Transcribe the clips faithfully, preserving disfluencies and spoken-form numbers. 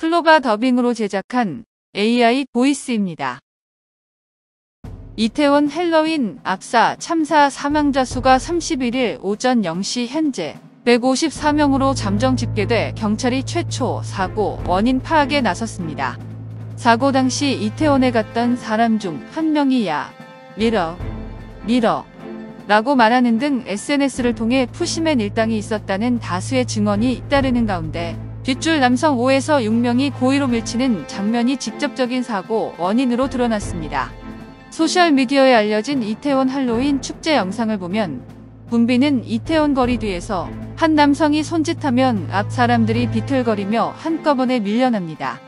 클로바 더빙으로 제작한 에이아이 보이스입니다. 이태원 헬로윈 압사 참사 사망자 수가 삼십일일 오전 영시 현재 백오십사명으로 잠정 집계돼 경찰이 최초 사고 원인 파악에 나섰습니다. 사고 당시 이태원에 갔던 사람 중 한 명이 야, 밀어, 밀어 라고 말하는 등 에스엔에스를 통해 푸시맨 일당이 있었다는 다수의 증언이 잇따르는 가운데 뒷줄 남성 오에서 육명이 고의로 밀치는 장면이 직접적인 사고 원인으로 드러났습니다. 소셜미디어에 알려진 이태원 할로윈 축제 영상을 보면 붐비는 이태원 거리 뒤에서 한 남성이 손짓하면 앞 사람들이 비틀거리며 한꺼번에 밀려납니다.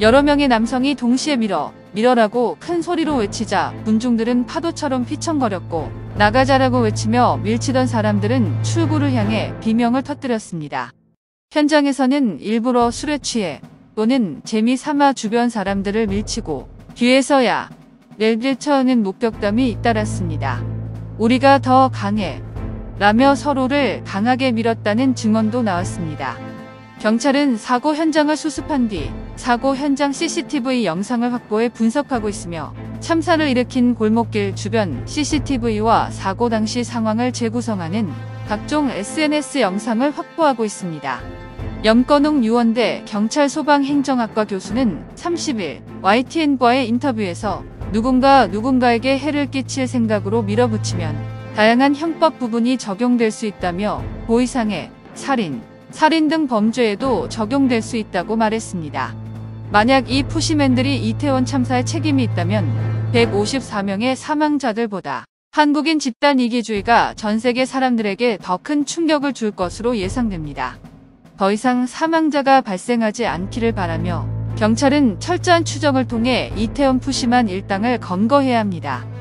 여러 명의 남성이 동시에 밀어, 밀어라고 큰 소리로 외치자 군중들은 파도처럼 휘청거렸고 나가자라고 외치며 밀치던 사람들은 출구를 향해 비명을 터뜨렸습니다. 현장에서는 일부러 술에 취해 또는 재미삼아 주변 사람들을 밀치고 뒤에서야 밀쳐오는 목격담이 잇따랐습니다. 우리가 더 강해 라며 서로를 강하게 밀었다는 증언도 나왔습니다. 경찰은 사고 현장을 수습한 뒤 사고 현장 씨씨티브이 영상을 확보해 분석하고 있으며 참사를 일으킨 골목길 주변 씨씨티브이와 사고 당시 상황을 재구성하는 각종 에스엔에스 영상을 확보하고 있습니다. 염건웅 유원대 경찰 소방행정학과 교수는 삼십일 와이티엔과의 인터뷰에서 누군가 누군가에게 해를 끼칠 생각으로 밀어붙이면 다양한 형법 부분이 적용될 수 있다며 고의상해, 살인, 살인 등 범죄에도 적용될 수 있다고 말했습니다. 만약 이 푸시맨들이 이태원 참사에 책임이 있다면 백오십사명의 사망자들보다 한국인 집단 이기주의가 전 세계 사람들에게 더 큰 충격을 줄 것으로 예상됩니다. 더 이상 사망자가 발생하지 않기를 바라며 경찰은 철저한 추적을 통해 이태원 푸시맨 일당을 검거해야 합니다.